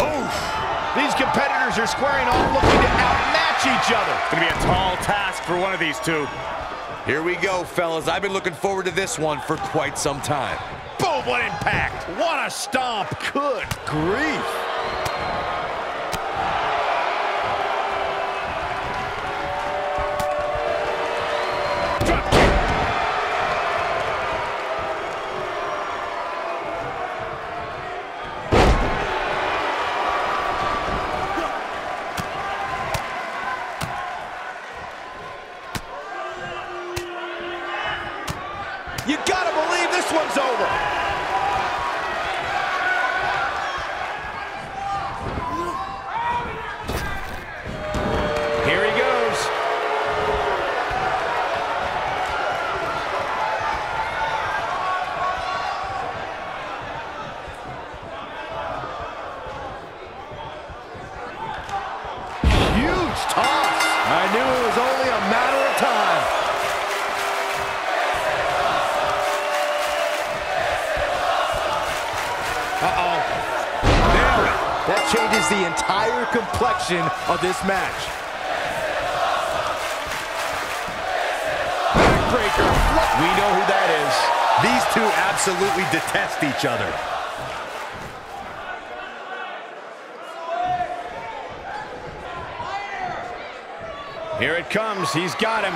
Oof! These competitors are squaring off, looking to outmatch each other. It's gonna be a tall task for one of these two. Here we go, fellas. I've been looking forward to this one for quite some time. Boom, what impact. What a stomp. Good grief. You gotta believe this one's over. Here he goes. Huge toss. I knew it was only a matter of time. Uh-oh. There. That changes the entire complexion of this match. Backbreaker. We know who that is. These two absolutely detest each other. Here it comes. He's got him.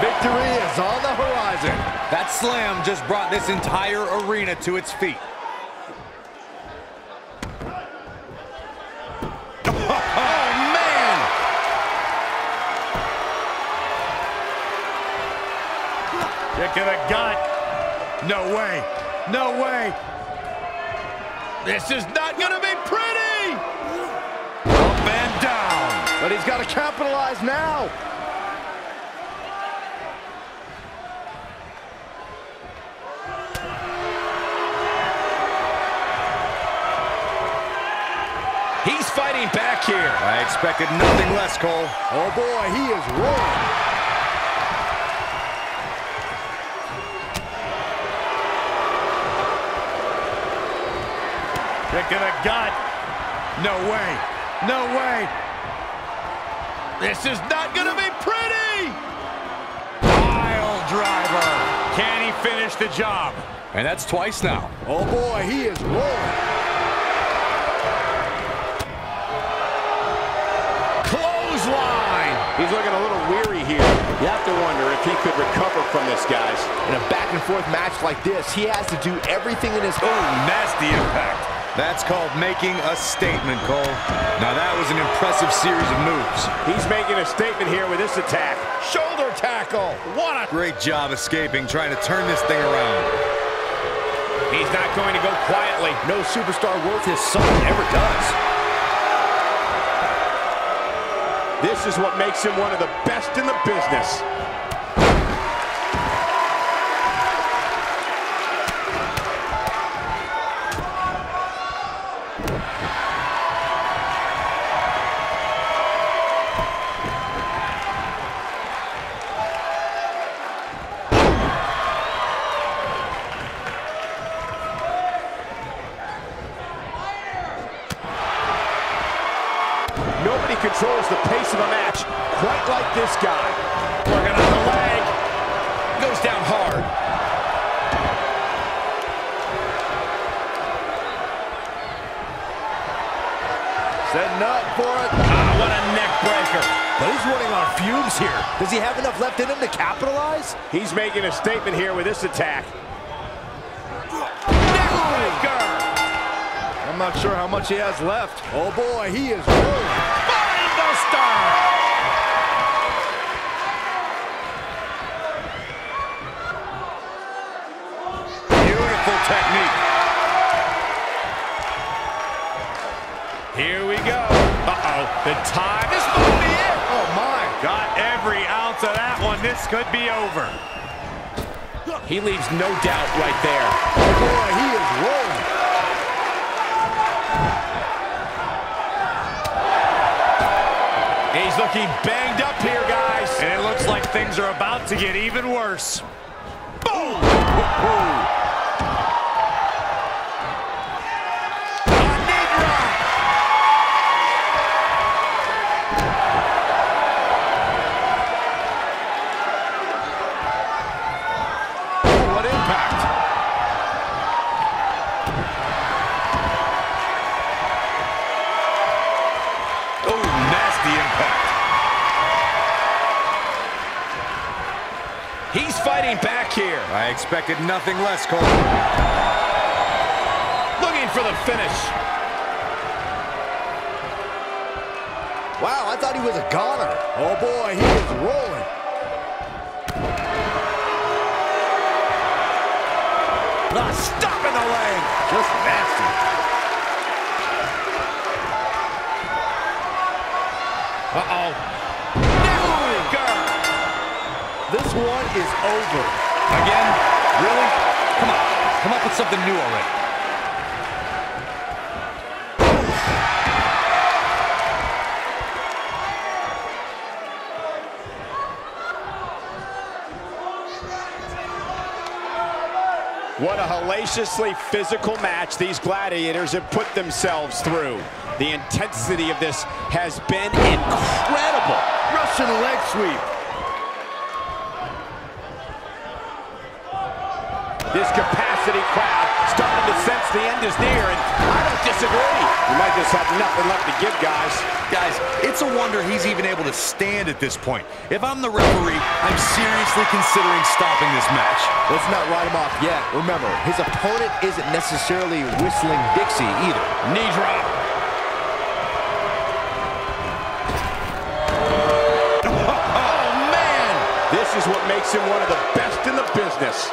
Victory is on the horizon. That slam just brought this entire arena to its feet. Oh, man! Kick in the gut. No way. No way. This is not going to be pretty! Up and down. But he's got to capitalize now. He's fighting back here. I expected nothing less, Cole. Oh, boy, he is rolling. Kick in the gut. No way. No way. This is not going to be pretty. Pile driver. Can he finish the job? And that's twice now. Oh, boy, he is rolling. Line. He's looking a little weary here. You have to wonder if he could recover from this, guys. In a back-and-forth match like this, he has to do everything in his own. Oh, nasty impact. That's called making a statement, Cole. Now, that was an impressive series of moves. He's making a statement here with this attack. Shoulder tackle. What a great job escaping, trying to turn this thing around. He's not going to go quietly. No superstar worth his salt ever does. This is what makes him one of the best in the business. Nobody controls the pace of a match quite like this guy. Working on the leg. Goes down hard. Setting up for it. Ah, what a neck breaker. But he's running on fumes here. Does he have enough left in him to capitalize? He's making a statement here with this attack. I'm not sure how much he has left. Oh, boy, he is rolling. Body buster! Beautiful technique. Here we go. Uh-oh. The time. This might be it. Oh, my. Got every ounce of that one. This could be over. He leaves no doubt right there. Oh, boy, he is rolling. He's looking banged up here, guys. things are about to get even worse. Boom! What impact! Oh, nasty impact. He's fighting back here. I expected nothing less, Cole. Looking for the finish. Wow, I thought he was a goner. Oh boy, he is rolling. A stop in the leg. Just nasty. Uh-oh. This one is over. Again? Really? Come on. Come up with something new already. What a hellaciously physical match these gladiators have put themselves through. The intensity of this has been incredible. Russian leg sweep. This capacity crowd starting to sense the end is near, and I don't disagree. You might just have nothing left to give, guys. Guys, it's a wonder he's even able to stand at this point. If I'm the referee, I'm seriously considering stopping this match. Let's not write him off yet. Remember, his opponent isn't necessarily whistling Dixie either. Knee drop. Oh, man! This is what makes him one of the best in the business.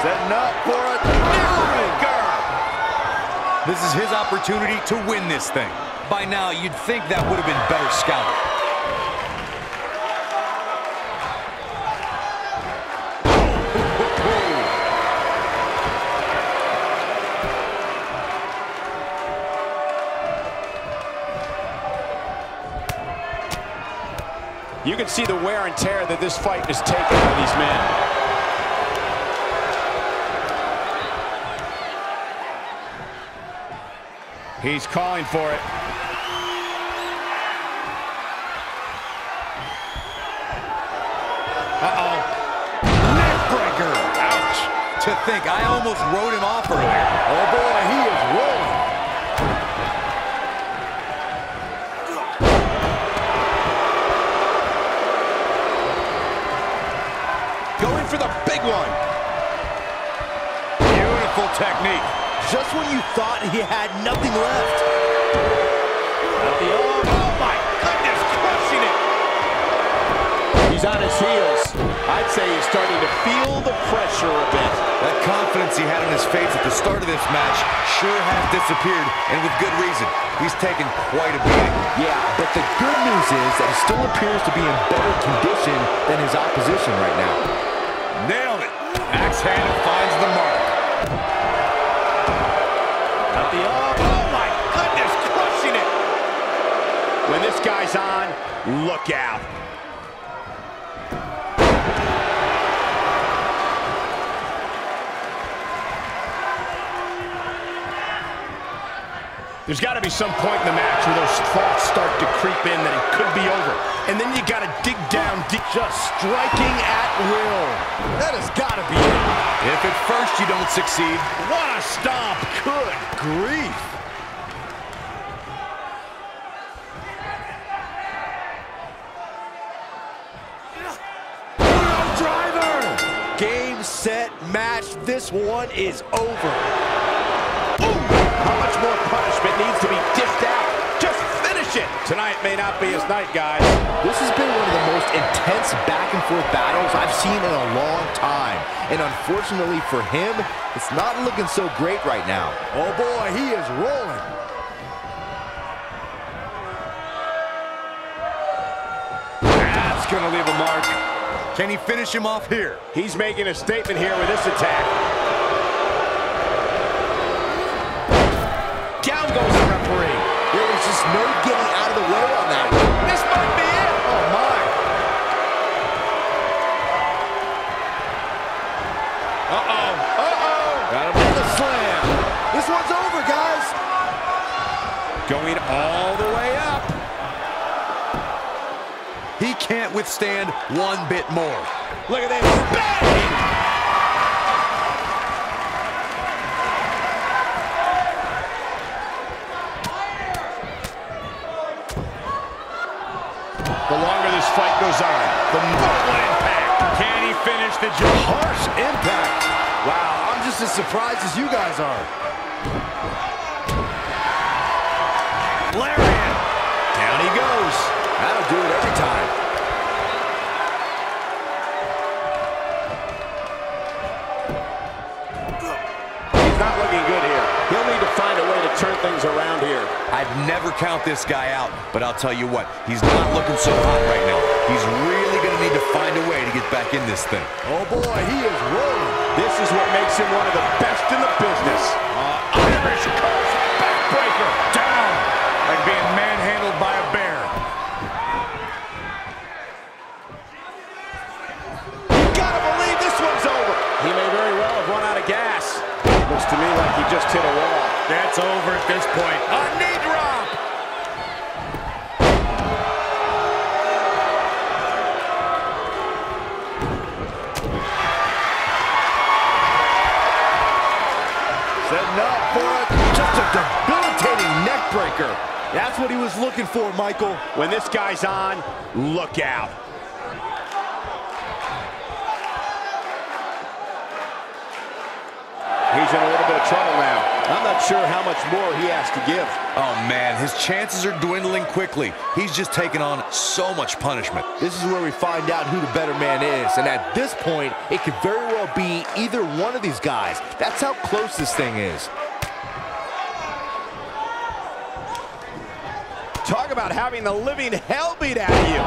Setting up for a dagger. This is his opportunity to win this thing. By now, you'd think that would have been better scouted. You can see the wear and tear that this fight is taking on these men. He's calling for it. Uh-oh. Neck breaker. Ouch. To think, I almost rode him off earlier. Oh, boy, he is rolling. Going for the big one. Beautiful technique. Just when you thought he had nothing left. Oh my goodness, crushing it. He's on his heels. I'd say he's starting to feel the pressure a bit. That confidence he had in his face at the start of this match sure has disappeared, and with good reason. He's taken quite a beating. Yeah, but the good news is that he still appears to be in better condition than his opposition right now. Nailed it. Axe handle finds the mark. Oh, my goodness, crushing it. When this guy's on, look out. There's got to be some point in the match where those thoughts start to creep in that it could be over. And then you got to dig down deep, just striking at will. That has got to be it. If at first you don't succeed, what a stomp. Good grief. Real driver. Game, set, match. This one is over. Ooh. How much more punishment needs to be dished out? Just finish it! Tonight may not be his night, guys. This has been one of the most intense back-and-forth battles I've seen in a long time. And unfortunately for him, it's not looking so great right now. Oh boy, he is rolling. That's gonna leave a mark. Can he finish him off here? He's making a statement here with this attack. Down goes the referee. There was just no getting out of the way on that. This might be it. Oh, my. He can't withstand one bit more. Look at that. The longer this fight goes on, the more impact. Can he finish the job? Harsh impact. Wow, I'm just as surprised as you guys are. Lariat. Down he goes. That'll do it every time. He's not looking good here. He'll need to find a way to turn things around here. I'd never count this guy out, but I'll tell you what, he's not looking so hot right now. He's really going to need to find a way to get back in this thing. Oh boy, he is rolling. This is what makes him one of the best in the business. Irish curse, backbreaker, down. Like being manhandled by a bear. You gotta believe this one's over. He may very well have run out of gas. Looks to me like he just hit a wall. That's over at this point. A knee drop. Setting up for a, just a debilitating neck breaker. That's what he was looking for, Michael. When this guy's on, look out. He's in a little bit of trouble now. I'm not sure how much more he has to give. Oh, man, his chances are dwindling quickly. He's just taking on so much punishment. This is where we find out who the better man is, and at this point, it could very well be either one of these guys. That's how close this thing is. Talk about having the living hell beat out of you.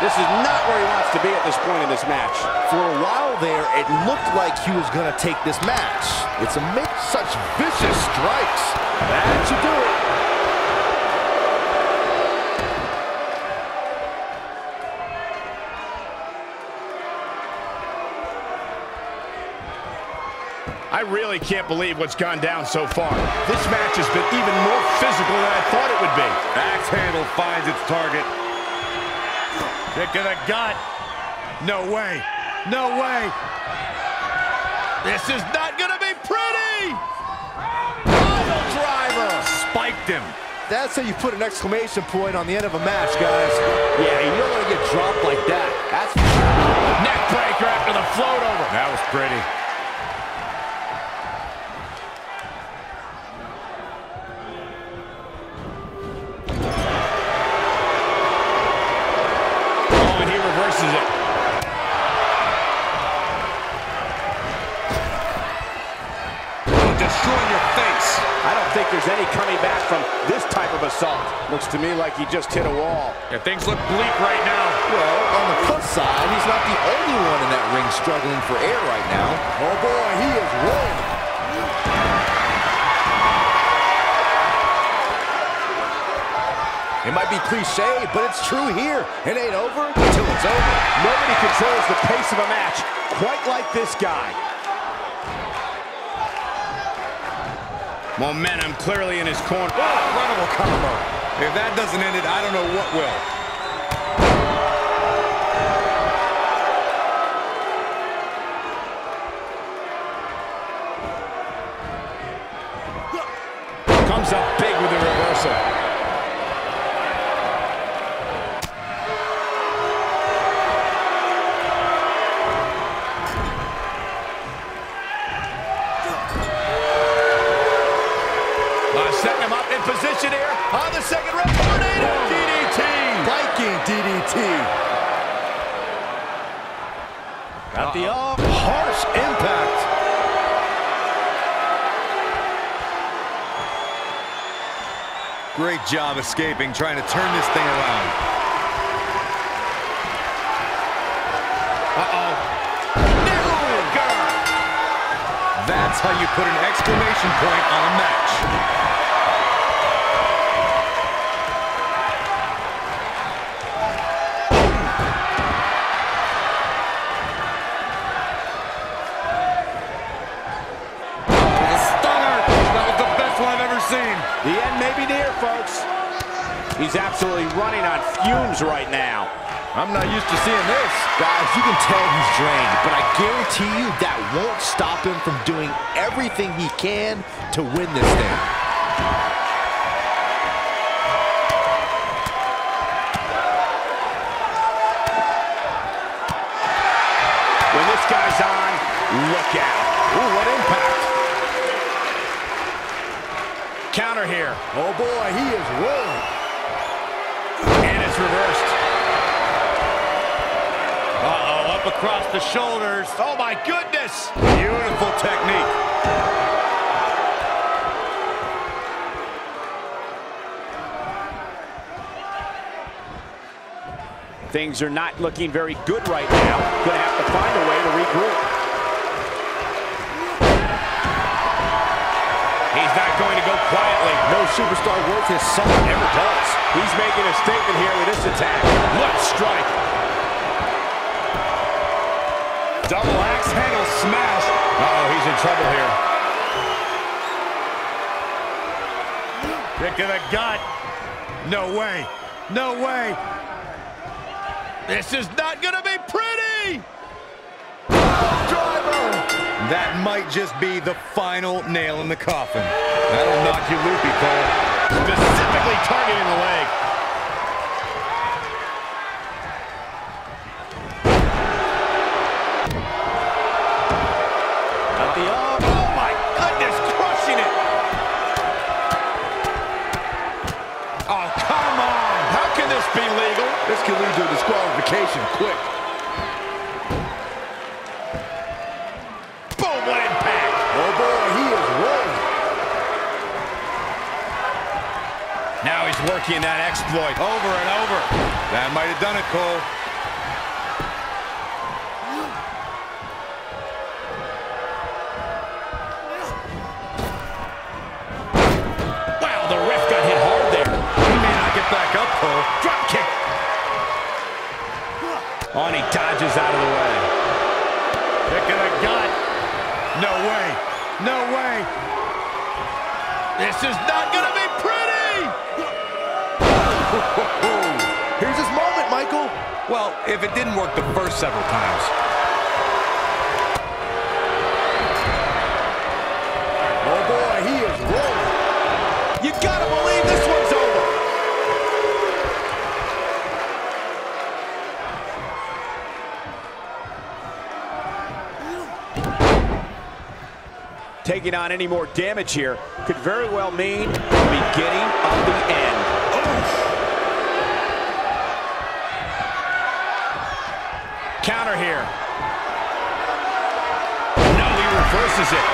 This is not where he wants to be at this point in this match. For a while there, it looked like he was going to take this match. It's amid such vicious strikes. That should do it. I really can't believe what's gone down so far. This match has been even more physical than I thought it would be. Axe handle finds its target. Kick to the gut. No way. No way. This is not going to be pretty. Power driver. Spiked him. That's how you put an exclamation point on the end of a match, guys. Yeah, you don't want to get dropped like that. That's neck breaker after the float over. That was pretty. There's any coming back from this type of assault. Looks to me like he just hit a wall. Yeah, things look bleak right now. Well, on the plus side, he's not the only one in that ring struggling for air right now. Oh boy, he is rolling. It might be cliche, but it's true here. It ain't over until it's over. Nobody controls the pace of a match quite like this guy. Momentum clearly in his corner. What an incredible combo. If that doesn't end it, I don't know what will. Comes up big with the reversal. Setting him up in position here on the second round. Tornado DDT. Viking DDT. Got the arm. Harsh impact. Great job escaping, trying to turn this thing around. Uh-oh. Nailed guard. That's how you put an exclamation point on a match. The end may be near, folks. He's absolutely running on fumes right now. I'm not used to seeing this. Guys, you can tell he's drained, but I guarantee you that won't stop him from doing everything he can to win this thing. When this guy's on, look out. Ooh, what impact. Counter here. Oh boy, he is rolling. And it's reversed. Uh-oh, up across the shoulders. Oh my goodness. Beautiful technique. Things are not looking very good right now. Gonna have to find a way to regroup. He's not going to go quietly. No superstar worth his salt ever does. He's making a statement here with this attack. What strike. Double axe handle smash. Uh-oh, he's in trouble here. Kick to the gut. No way. No way. This is not going to be pretty. That might just be the final nail in the coffin. That'll knock you loopy, Cole. Specifically targeting the leg. At the arm. Oh my goodness, crushing it. Oh, come on. How can this be legal? This can lead to a disqualification quick. Now he's working that exploit over and over. That might have done it, Cole. Wow, the ref got hit hard there. He may not get back up, Cole. Drop kick. Oh, and he dodges out of the way. Kick in the gut. No way. No way. This is not going to be pretty. Here's his moment, Michael. Well, if it didn't work the first several times. Oh boy, he is rolling. You gotta believe this one's over. Taking on any more damage here could very well mean the beginning of the end. Counter here. No, he reverses it.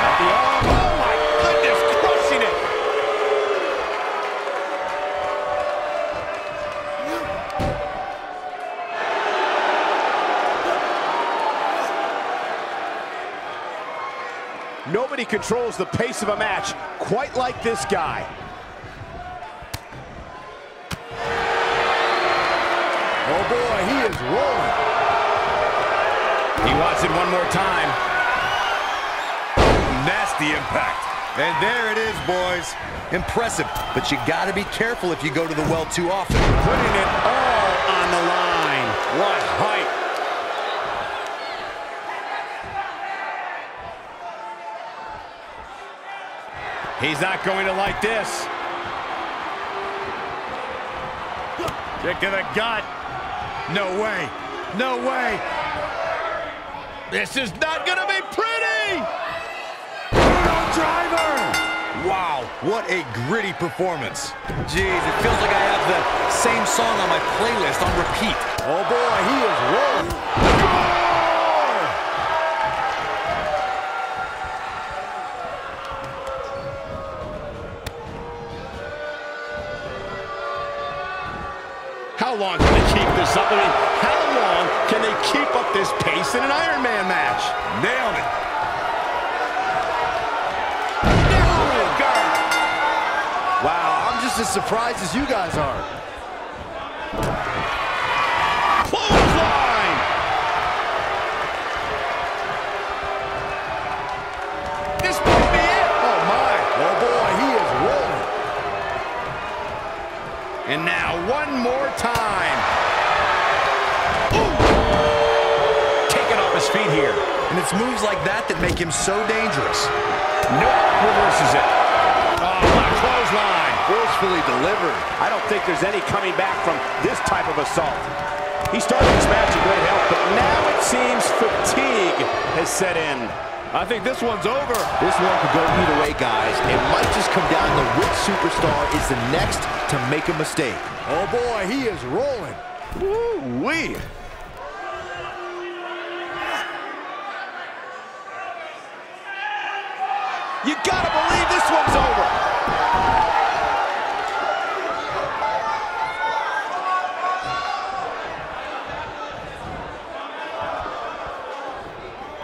At the arm. Oh my goodness, crushing it. Nobody controls the pace of a match quite like this guy. Oh boy, he is rolling. He wants it one more time. Nasty impact. And there it is, boys. Impressive, but you gotta be careful if you go to the well too often. Putting it all on the line. What height. He's not going to like this. Kick to the gut. No way. No way. This is not going to be pretty. Brutal driver. Wow, what a gritty performance. Jeez, it feels like I have the same song on my playlist on repeat. Oh boy, he is rolling. Goal! How long can they keep this up? How long can they keep up this pace in an Iron Man match? Nailed it. Nailed it, guys. Wow, I'm just as surprised as you guys are. Clothesline. This might be it. Oh, my. Oh, boy, he is rolling. And now. now one more time. Ooh. Taken off his feet here. And it's moves like that that make him so dangerous. Nope, reverses it. Oh, what a clothesline. Forcefully delivered. I don't think there's any coming back from this type of assault. He started this match in great health, but now it seems fatigue has set in. I think this one's over. This one could go either way, guys. It might just come down to which superstar is the next to make a mistake. Oh, boy, he is rolling. Woo-wee. You gotta believe this one's over.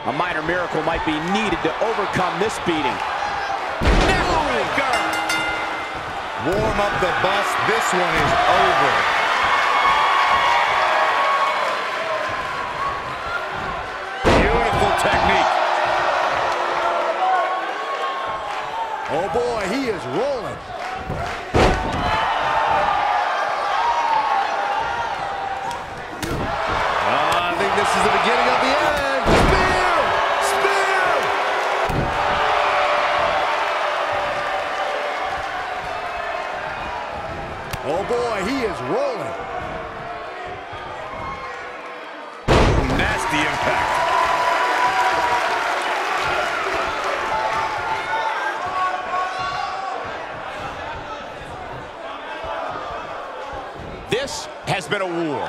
A minor miracle might be needed to overcome this beating. Warm up the bus. This one is over. Beautiful technique. Oh, boy, he is rolling. Oh, I think this is the beginning of the end. Spear! Spear! Oh, boy, he is rolling. Nasty impact. This has been a war.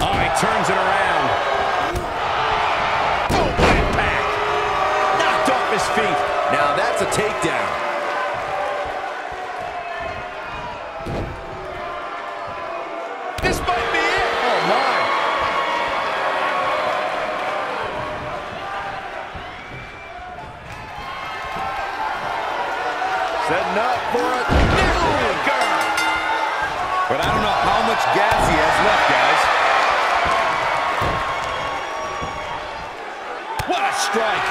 Oh, he turns it around. Oh, what impact. Knocked off his feet. Now that's a takedown. This might be it. Oh, my. Setting up for a knee guard. But I don't know how much gas he has left, guys. What a strike.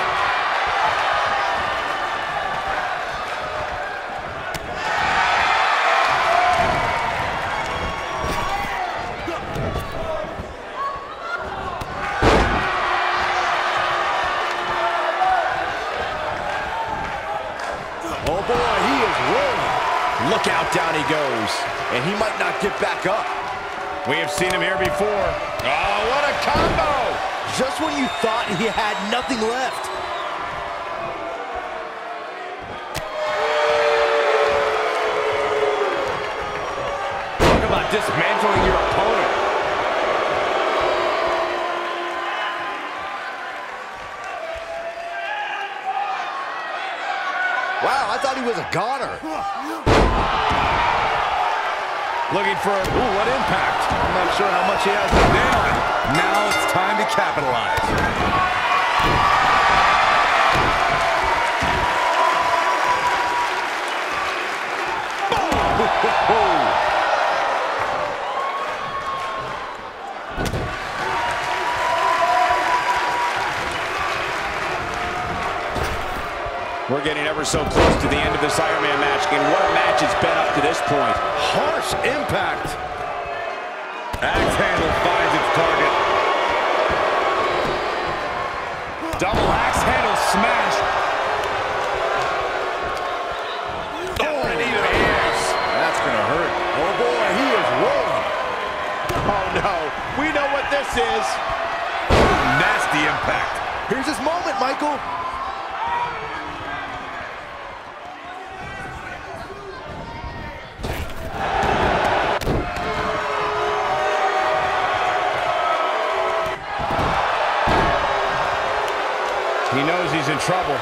Oh, boy, he is rolling. Look out, down he goes. And he might not get back up. We have seen him here before. Oh, what a combo! Just when you thought he had nothing left. Talk about dismantling your opponent. Wow, I thought he was a goner. Looking for, ooh, what impact. I'm not sure how much he has to do. Now it's time to capitalize. We're getting ever so close to the end of this Iron Man match, and what a match it's been up to this point. Harsh impact. Axe handle finds its target. Double axe handle smash. Oh, and even hands. That's gonna hurt. Oh boy, he is rolling. Oh no, we know what this is. Nasty impact. Here's his moment, Michael. He knows he's in trouble.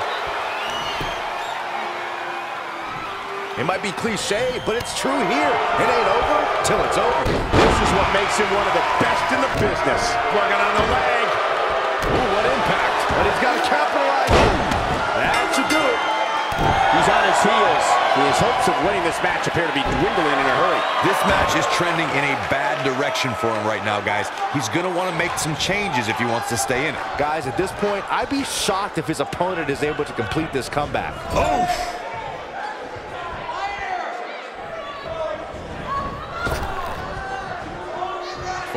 It might be cliche, but it's true here. It ain't over till it's over. This is what makes him one of the best in the business. Working on the leg. Ooh, what impact. But he's got to capitalize. That should do it. Who's on his heels. His hopes of winning this match appear to be dwindling in a hurry. This match is trending in a bad direction for him right now, guys. He's going to want to make some changes if he wants to stay in it. Guys, at this point, I'd be shocked if his opponent is able to complete this comeback. Oh!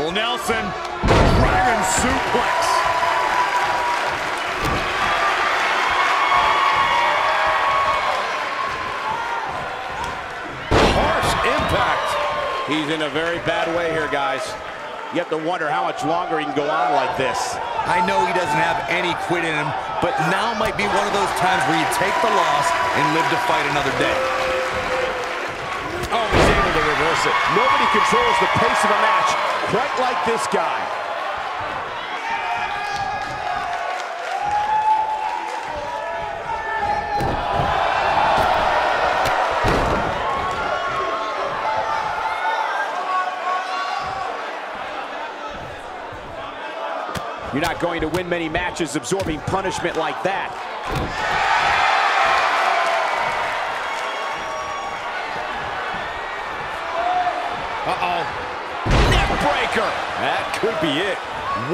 Full Nelson, Dragon Suplex. Harsh impact. He's in a very bad way here, guys. You have to wonder how much longer he can go on like this. I know he doesn't have any quit in him, but now might be one of those times where you take the loss and live to fight another day. Oh, he's able to reverse it. Nobody controls the pace of a match quite like this guy. You're not going to win many matches absorbing punishment like that. Uh-oh. Breaker. That could be it.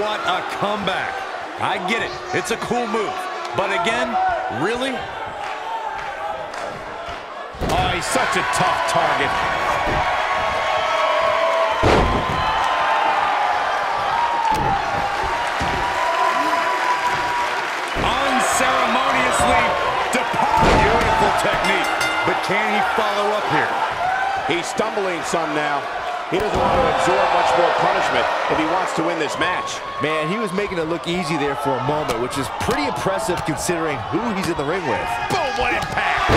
What a comeback. I get it. It's a cool move. But again, really? Oh, he's such a tough target. Unceremoniously departed. Beautiful technique. But can he follow up here? He's stumbling some now. He doesn't want to absorb much more punishment if he wants to win this match. Man, he was making it look easy there for a moment, which is pretty impressive considering who he's in the ring with. Boom, what impact!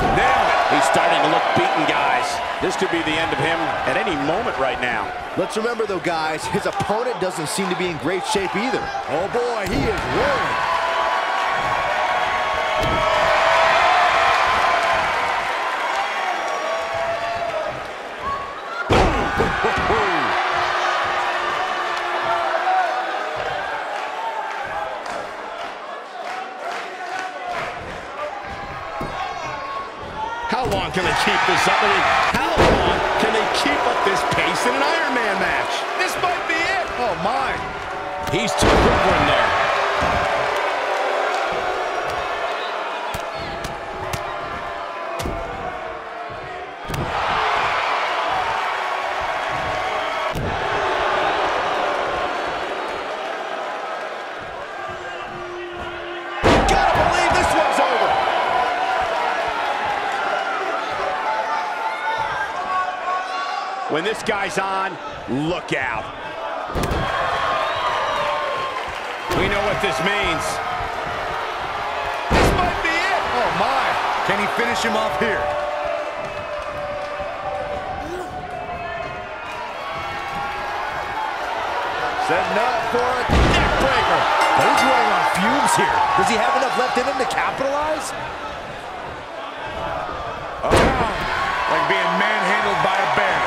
Now he's starting to look beaten, guys. This could be the end of him at any moment right now. Let's remember, though, guys, his opponent doesn't seem to be in great shape either. Oh, boy, he is rolling. How long can they keep this up? How long can they keep up this pace in an Iron Man match? This might be it. Oh, my. He's too quick in there. Gotta believe this one's over. When this guy's on, look out. We know what this means. This might be it. Oh, my. Can he finish him off here? Setting up for a neck breaker. But he's running on fumes here. Does he have enough left in him to capitalize? Oh, like being manhandled by a bear.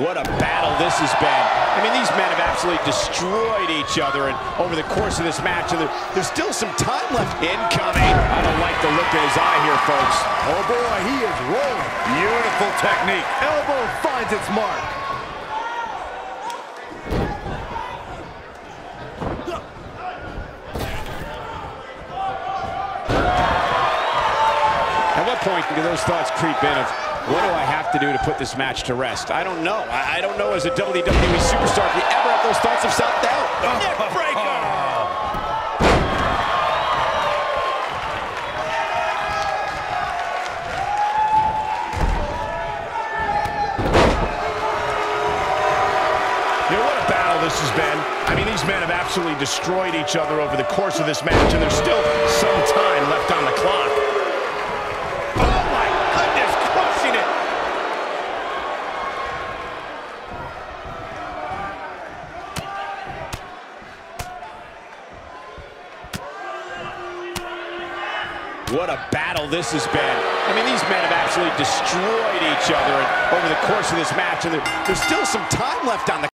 What a battle this has been. I mean, these men have absolutely destroyed each other and over the course of this match, and there's still some time left. Incoming. I don't like the look in his eye here, folks. Oh, boy, he is rolling. Beautiful technique. Elbow finds its mark. At what point do those thoughts creep in of, what do I have to do to put this match to rest? I don't know. I don't know as a WWE superstar if we ever have those thoughts of self-doubt. Oh. Neckbreaker! You know, what a battle this has been. I mean, these men have absolutely destroyed each other over the course of this match, and there's still some time left on the clock. What a battle this has been. I mean, these men have absolutely destroyed each other over the course of this match, and there's still some time left on the